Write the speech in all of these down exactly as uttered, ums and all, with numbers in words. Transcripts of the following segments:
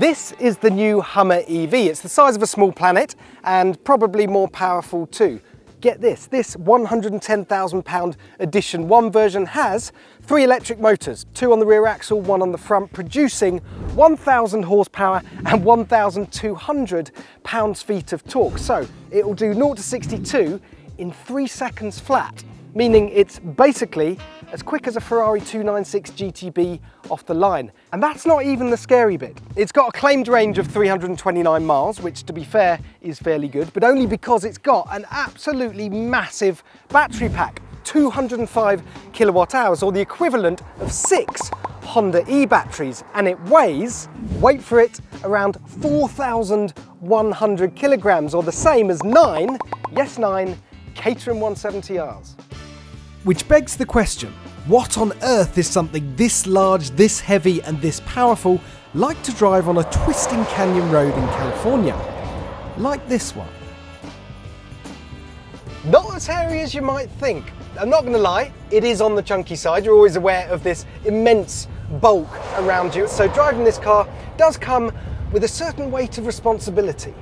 This is the new Hummer E V. It's the size of a small planet and probably more powerful too. Get this, this one hundred and ten thousand pound edition one version has three electric motors, two on the rear axle, one on the front, producing one thousand horsepower and one thousand two hundred pounds-feet of torque. So it will do zero to sixty-two in three seconds flat, meaning it's basically as quick as a Ferrari two ninety-six G T B off the line. And that's not even the scary bit. It's got a claimed range of three hundred and twenty-nine miles, which to be fair is fairly good, but only because it's got an absolutely massive battery pack, two hundred and five kilowatt hours, or the equivalent of six Honda E batteries, and it weighs, wait for it, around four thousand one hundred kilograms, or the same as nine, yes nine, Caterham one seventy Rs. Which begs the question, what on earth is something this large, this heavy and this powerful like to drive on a twisting canyon road in California? Like this one. Not as hairy as you might think. I'm not going to lie, it is on the chunky side. You're always aware of this immense bulk around you, so driving this car does come with a certain weight of responsibility.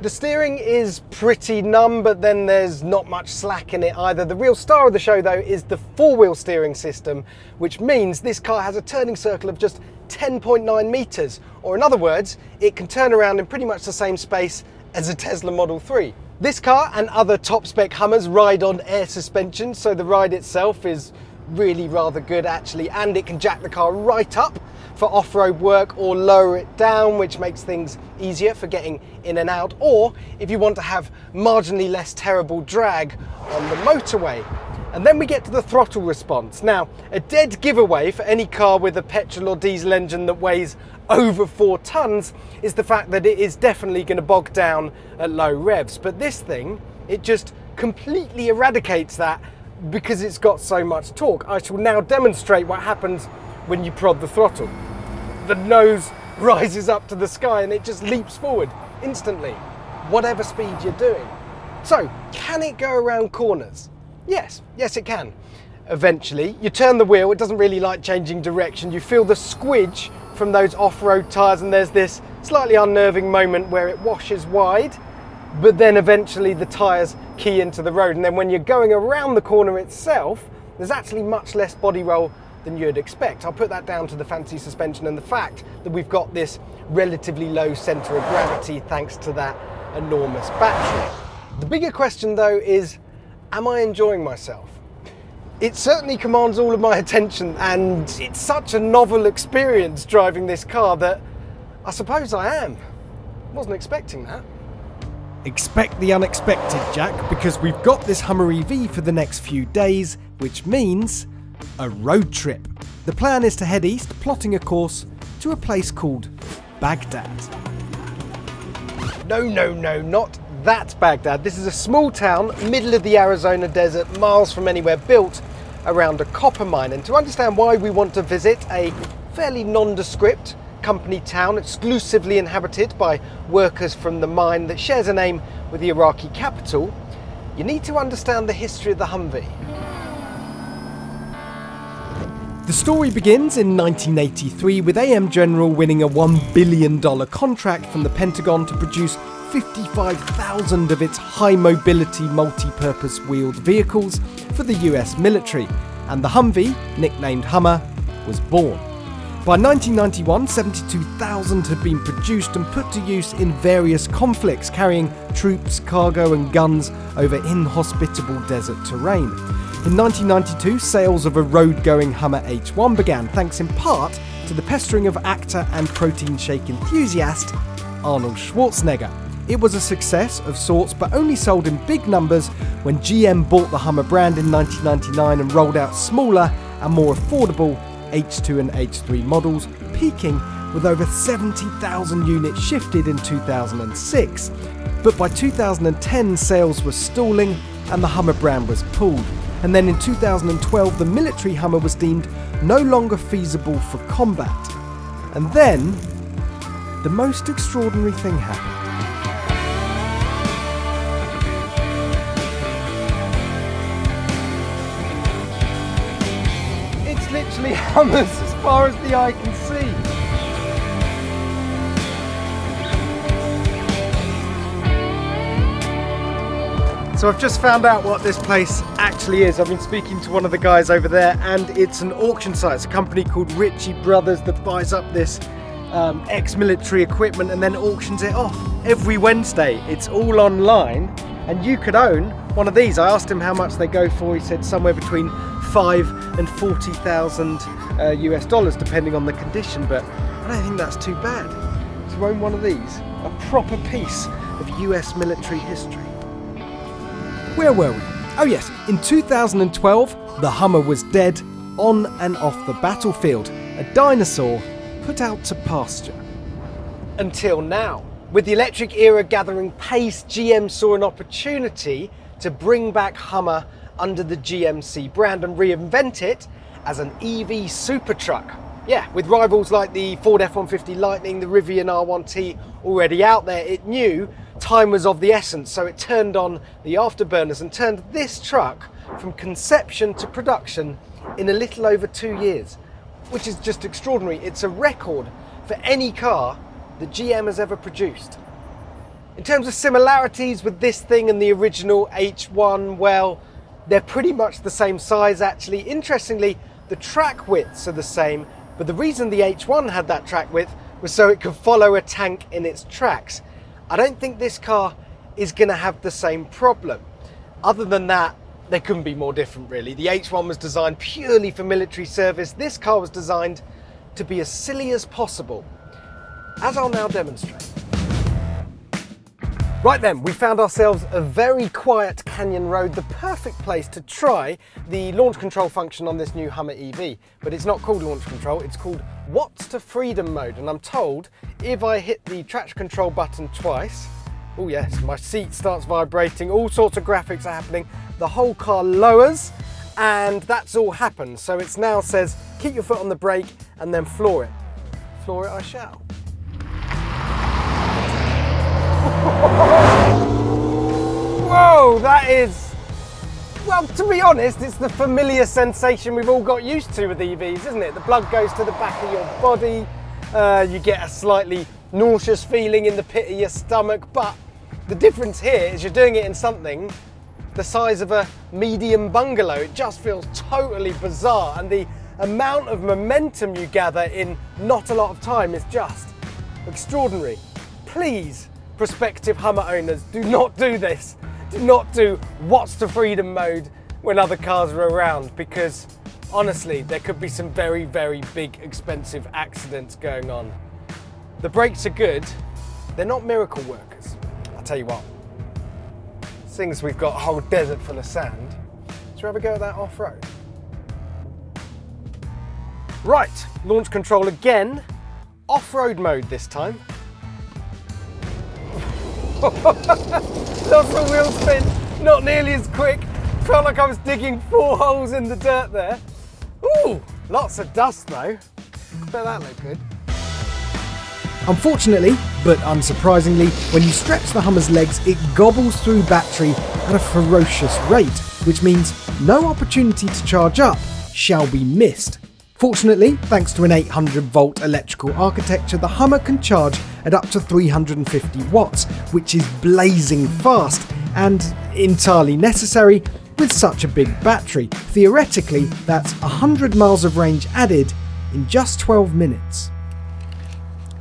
The steering is pretty numb, but then there's not much slack in it either. The real star of the show, though, is the four-wheel steering system, which means this car has a turning circle of just ten point nine meters, or in other words, it can turn around in pretty much the same space as a Tesla Model three. This car and other top-spec Hummers ride on air suspension, so the ride itself is really rather good actually, and it can jack the car right up for off-road work or lower it down, which makes things easier for getting in and out, or if you want to have marginally less terrible drag on the motorway. And then we get to the throttle response. Now, a dead giveaway for any car with a petrol or diesel engine that weighs over four tons is the fact that it is definitely going to bog down at low revs, but this thing, it just completely eradicates that because it's got so much torque. I shall now demonstrate what happens when you prod the throttle. The nose rises up to the sky and it just leaps forward instantly, whatever speed you're doing. So, can it go around corners? Yes, yes it can. Eventually, you turn the wheel, it doesn't really like changing direction, you feel the squidge from those off-road tyres and there's this slightly unnerving moment where it washes wide, but then eventually the tyres key into the road, and then when you're going around the corner itself, there's actually much less body roll than you'd expect. I'll put that down to the fancy suspension and the fact that we've got this relatively low centre of gravity thanks to that enormous battery. The bigger question though is, am I enjoying myself? It certainly commands all of my attention, and it's such a novel experience driving this car that I suppose I am. Wasn't expecting that. Expect the unexpected, Jack, because we've got this Hummer E V for the next few days, which means a road trip. The plan is to head east, plotting a course to a place called Baghdad. No, no, no, not that Baghdad. This is a small town, middle of the Arizona desert, miles from anywhere, built around a copper mine. And to understand why we want to visit a fairly nondescript company town exclusively inhabited by workers from the mine that shares a name with the Iraqi capital, you need to understand the history of the Humvee. The story begins in nineteen eighty-three with A M General winning a one billion dollar contract from the Pentagon to produce fifty-five thousand of its high-mobility multi-purpose wheeled vehicles for the U S military, and the Humvee, nicknamed Hummer, was born. By nineteen ninety-one, seventy-two thousand had been produced and put to use in various conflicts, carrying troops, cargo and guns over inhospitable desert terrain. In nineteen ninety-two, sales of a road-going Hummer H one began, thanks in part to the pestering of actor and protein shake enthusiast Arnold Schwarzenegger. It was a success of sorts, but only sold in big numbers when G M bought the Hummer brand in nineteen ninety-nine and rolled out smaller and more affordable H two and H three models, peaking with over seventy thousand units shifted in two thousand six. But by two thousand ten, sales were stalling and the Hummer brand was pulled. And then in two thousand twelve, the military Hummer was deemed no longer feasible for combat. And then, the most extraordinary thing happened. Hummers as far as the eye can see. So I've just found out what this place actually is. I've been speaking to one of the guys over there, and it's an auction site. It's a company called Ritchie Brothers that buys up this um, ex-military equipment and then auctions it off every Wednesday. It's all online, and you could own one of these. I asked him how much they go for. He said somewhere between five and forty thousand uh, U S dollars, depending on the condition. But I don't think that's too bad to own one of these. A proper piece of U S military history. Where were we? Oh yes, in two thousand twelve, the Hummer was dead, on and off the battlefield, a dinosaur put out to pasture. Until now. With the electric era gathering pace, G M saw an opportunity to bring back Hummer under the G M C brand and reinvent it as an E V super truck. Yeah, with rivals like the Ford F one fifty Lightning, the Rivian R one T already out there, it knew time was of the essence, so it turned on the afterburners and turned this truck from conception to production in a little over two years, which is just extraordinary. It's a record for any car that G M has ever produced. In terms of similarities with this thing and the original H one, well, they're pretty much the same size actually. Interestingly, the track widths are the same, but the reason the H one had that track width was so it could follow a tank in its tracks. I don't think this car is going to have the same problem. Other than that, they couldn't be more different really. The H one was designed purely for military service. This car was designed to be as silly as possible, as I'll now demonstrate. Right then, we found ourselves a very quiet canyon road, the perfect place to try the launch control function on this new Hummer E V. But it's not called launch control, it's called Watts to Freedom mode. And I'm told if I hit the traction control button twice, oh yes, my seat starts vibrating, all sorts of graphics are happening, the whole car lowers, and that's all happened. So it now says, keep your foot on the brake and then floor it. Floor it I shall. Whoa, that is, well, to be honest, it's the familiar sensation we've all got used to with E Vs, isn't it? The blood goes to the back of your body, uh, you get a slightly nauseous feeling in the pit of your stomach, but the difference here is you're doing it in something the size of a medium bungalow. It just feels totally bizarre, and the amount of momentum you gather in not a lot of time is just extraordinary. Please, prospective Hummer owners, do not do this. Do not do Watts to Freedom mode when other cars are around, because honestly, there could be some very, very big, expensive accidents going on. The brakes are good. They're not miracle workers. I'll tell you what, seeing as we've got a whole desert full of sand, should we have a go at that off-road? Right, launch control again. Off-road mode this time. Lots of wheel spin, not nearly as quick. Felt like I was digging four holes in the dirt there. Ooh, lots of dust though. Bet that looked good. Unfortunately, but unsurprisingly, when you stretch the Hummer's legs, it gobbles through battery at a ferocious rate, which means no opportunity to charge up shall be missed. Fortunately, thanks to an eight hundred volt electrical architecture, the Hummer can charge at up to three hundred fifty watts, which is blazing fast and entirely necessary with such a big battery. Theoretically, that's one hundred miles of range added in just twelve minutes.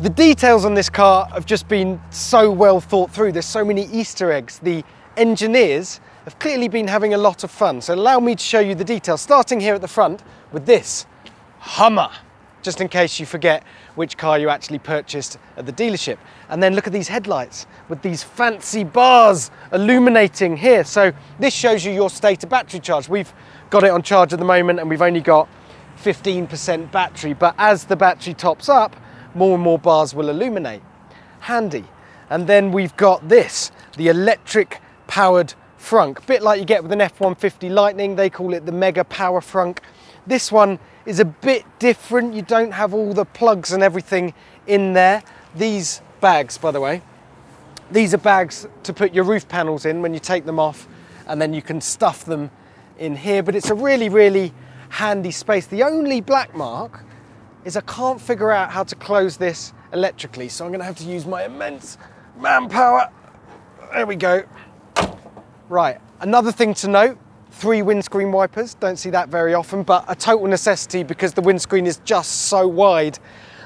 The details on this car have just been so well thought through. There's so many Easter eggs. The engineers have clearly been having a lot of fun. So allow me to show you the details, starting here at the front with this Hummer, just in case you forget which car you actually purchased at the dealership. And then look at these headlights with these fancy bars illuminating here. So this shows you your state of battery charge. We've got it on charge at the moment and we've only got fifteen percent battery, but as the battery tops up, more and more bars will illuminate. Handy. And then we've got this, the electric powered frunk, bit like you get with an F one fifty Lightning. They call it the mega power frunk. This one is a bit different. You don't have all the plugs and everything in there. These bags, by the way, these are bags to put your roof panels in when you take them off, and then you can stuff them in here. But it's a really, really handy space. The only black mark is I can't figure out how to close this electrically, so I'm gonna have to use my immense manpower. There we go. Right, Another thing to note, three windscreen wipers. Don't see that very often, but a total necessity because the windscreen is just so wide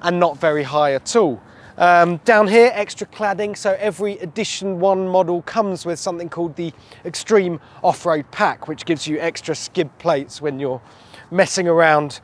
and not very high at all. Um, down here, extra cladding, so every edition one model comes with something called the Extreme Off-Road Pack, which gives you extra skid plates when you're messing around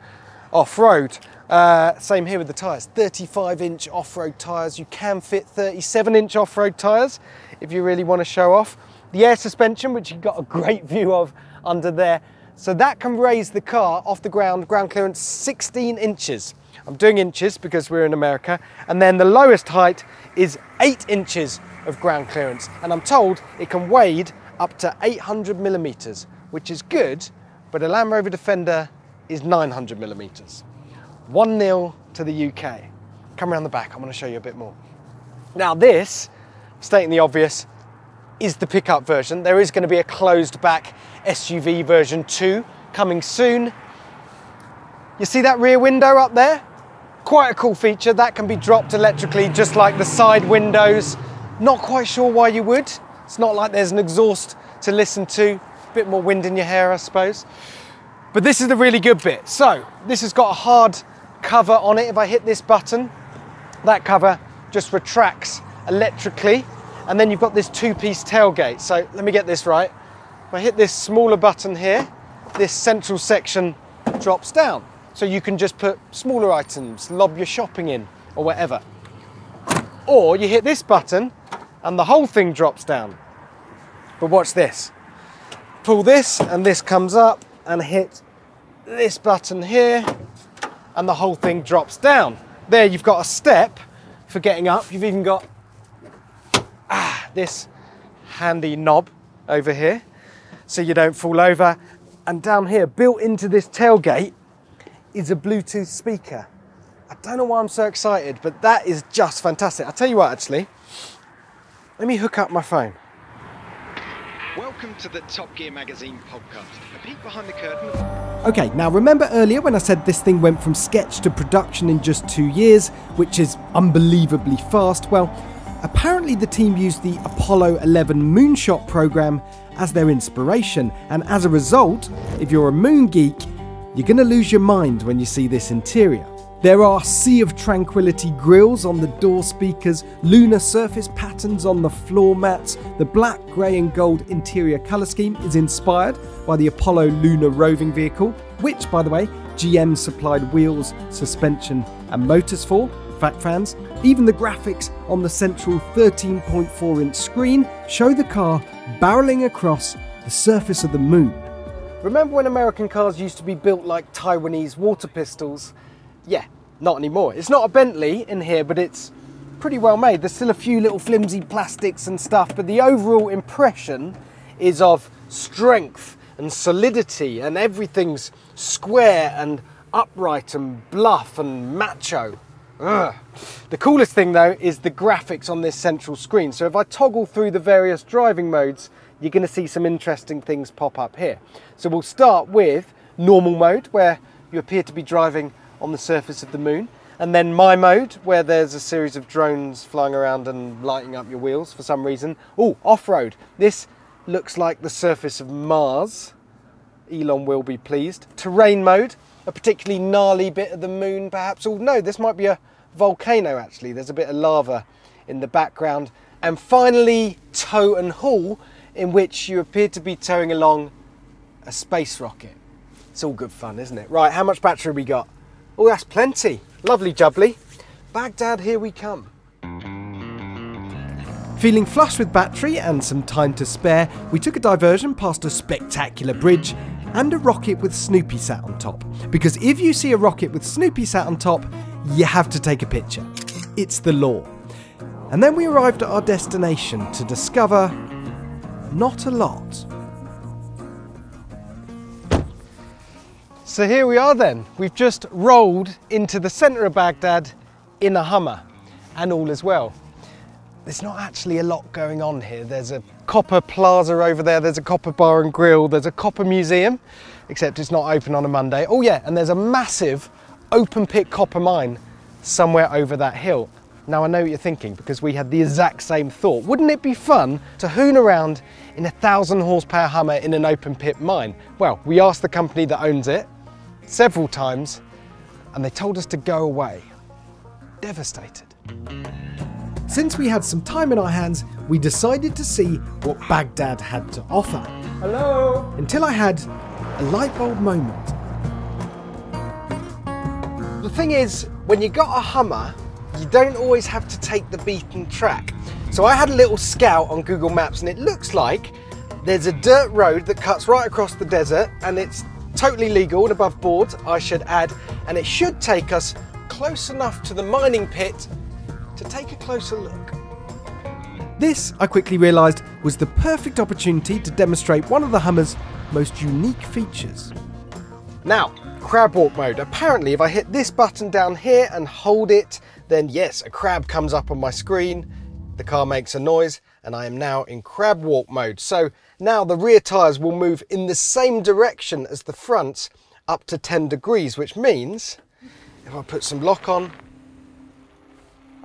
off-road. Uh, same here with the tyres, thirty-five inch off-road tyres. You can fit thirty-seven inch off-road tyres if you really want to show off. The air suspension, which you've got a great view of under there, so that can raise the car off the ground, ground clearance sixteen inches. I'm doing inches because we're in America. And then the lowest height is eight inches of ground clearance. And I'm told it can weigh up to eight hundred millimeters, which is good, but a Land Rover Defender is nine hundred millimeters. one nil to the U K. Come around the back, I'm gonna show you a bit more. Now this, stating the obvious, is the pickup version. There is gonna be a closed back S U V version two coming soon. You see that rear window up there? Quite a cool feature. That can be dropped electrically, just like the side windows. Not quite sure why you would. It's not like there's an exhaust to listen to. A bit more wind in your hair, I suppose. But this is the really good bit. So this has got a hard cover on it. If I hit this button, that cover just retracts electrically. And then you've got this two-piece tailgate. So let me get this right. If I hit this smaller button here, this central section drops down. So you can just put smaller items, lob your shopping in or whatever. Or you hit this button and the whole thing drops down. But watch this. Pull this and this comes up and hit this button here and the whole thing drops down. There you've got a step for getting up. You've even got ah, this handy knob over here so you don't fall over. And down here, built into this tailgate, is a Bluetooth speaker. I don't know why I'm so excited, but that is just fantastic. I'll tell you what, actually, let me hook up my phone. Welcome to the Top Gear Magazine podcast, a peek behind the curtain. Okay, now remember earlier when I said this thing went from sketch to production in just two years, which is unbelievably fast? Well, apparently the team used the Apollo eleven moonshot program as their inspiration, and as a result, if you're a moon geek, you're going to lose your mind when you see this interior. There are Sea of Tranquility grills on the door speakers, lunar surface patterns on the floor mats. The black, grey and gold interior colour scheme is inspired by the Apollo Lunar Roving Vehicle, which, by the way, G M supplied wheels, suspension and motors for. Fact fans, even the graphics on the central thirteen point four inch screen show the car barrelling across the surface of the moon. Remember when American cars used to be built like Taiwanese water pistols? Yeah, not anymore. It's not a Bentley in here, but it's pretty well made. There's still a few little flimsy plastics and stuff, but the overall impression is of strength and solidity, and everything's square and upright and bluff and macho. Ugh. The coolest thing though is the graphics on this central screen. So if I toggle through the various driving modes, you're going to see some interesting things pop up here. So we'll start with normal mode, where you appear to be driving on the surface of the moon, and then my mode, where there's a series of drones flying around and lighting up your wheels for some reason. Oh, off-road. This looks like the surface of Mars. Elon will be pleased. Terrain mode, a particularly gnarly bit of the moon perhaps. Oh no, this might be a volcano actually. There's a bit of lava in the background. And finally, tow and haul, in which you appear to be towing along a space rocket. It's all good fun, isn't it? Right, how much battery we got? Oh, that's plenty. Lovely jubbly. Baghdad, here we come. Feeling flush with battery and some time to spare, we took a diversion past a spectacular bridge and a rocket with Snoopy sat on top. Because if you see a rocket with Snoopy sat on top, you have to take a picture. It's the law. And then we arrived at our destination to discover not a lot. So here we are then. We've just rolled into the centre of Baghdad in a Hummer, and all is well. There's not actually a lot going on here. There's a copper plaza over there, there's a copper bar and grill, there's a copper museum, except it's not open on a Monday. Oh yeah, and there's a massive open pit copper mine somewhere over that hill. Now I know what you're thinking, because we had the exact same thought. Wouldn't it be fun to hoon around in a thousand horsepower Hummer in an open pit mine? Well, we asked the company that owns it several times and they told us to go away. Devastated. Since we had some time in our hands, we decided to see what Baghdad had to offer. Hello. Until I had a light bulb moment. The thing is, when you got a Hummer, you don't always have to take the beaten track. So I had a little scout on Google Maps and it looks like there's a dirt road that cuts right across the desert and it's totally legal and above board, I should add, and it should take us close enough to the mining pit to take a closer look. This, I quickly realised, was the perfect opportunity to demonstrate one of the Hummer's most unique features. Now, crab walk mode. Apparently, if I hit this button down here and hold it, then yes, a crab comes up on my screen, the car makes a noise, and I am now in crab walk mode. So now the rear tyres will move in the same direction as the fronts up to ten degrees, which means if I put some lock on,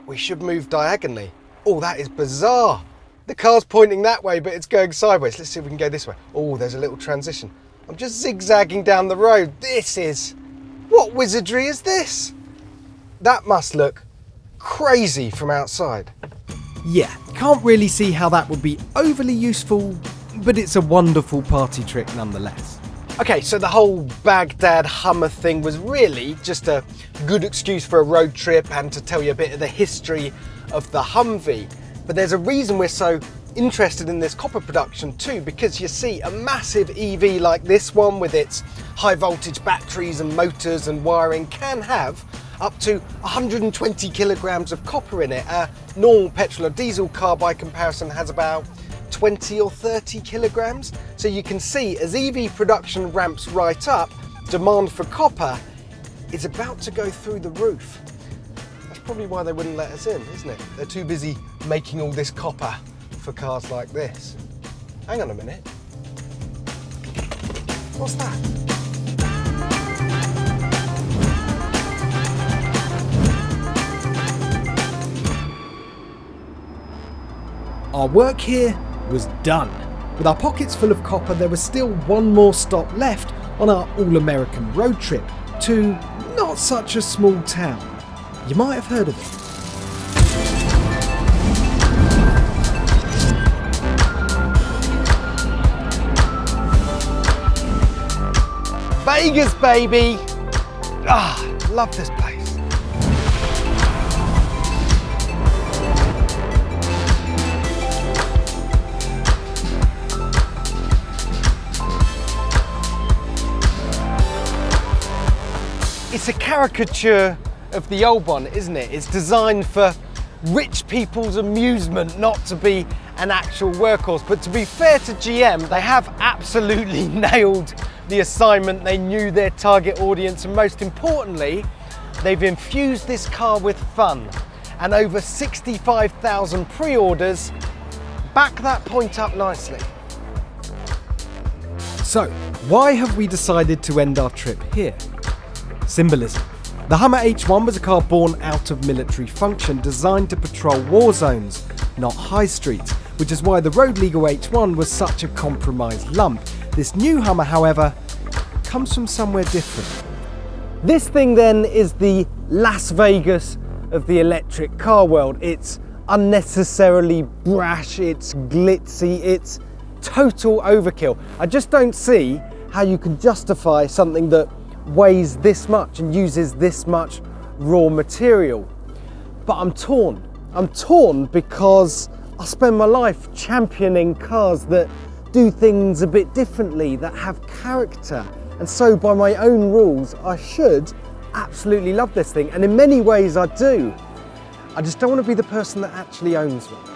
we should move diagonally. Oh, that is bizarre. The car's pointing that way, but it's going sideways. Let's see if we can go this way. Oh, there's a little transition. I'm just zigzagging down the road. This is... what wizardry is this? That must look crazy from outside. Yeah, can't really see how that would be overly useful, but it's a wonderful party trick nonetheless. Okay, so the whole Baghdad Hummer thing was really just a good excuse for a road trip and to tell you a bit of the history of the Humvee. But there's a reason we're so interested in this copper production too, because you see a massive E V like this one with its high voltage batteries and motors and wiring can have up to one hundred twenty kilograms of copper in it. A normal petrol or diesel car by comparison has about twenty or thirty kilograms. So you can see as E V production ramps right up, demand for copper is about to go through the roof. That's probably why they wouldn't let us in, isn't it? They're too busy making all this copper for cars like this. Hang on a minute. What's that? Our work here was done. With our pockets full of copper, there was still one more stop left on our all-American road trip to not such a small town. You might have heard of it. Vegas, baby! Ah, love this place. It's a caricature of the old one, isn't it? It's designed for rich people's amusement, not to be an actual workhorse. But to be fair to G M, they have absolutely nailed the assignment. They knew their target audience, and most importantly, they've infused this car with fun. And over sixty-five thousand pre-orders back that point up nicely. So, why have we decided to end our trip here? Symbolism. The Hummer H one was a car born out of military function, designed to patrol war zones, not high streets, which is why the road legal H one was such a compromised lump. This new Hummer, however, comes from somewhere different. This thing then is the Las Vegas of the electric car world. It's unnecessarily brash, it's glitzy, it's total overkill. I just don't see how you can justify something that weighs this much and uses this much raw material. But I'm torn. I'm torn because I spend my life championing cars that do things a bit differently, that have character, and so by my own rules I should absolutely love this thing, and in many ways I do. I just don't want to be the person that actually owns one.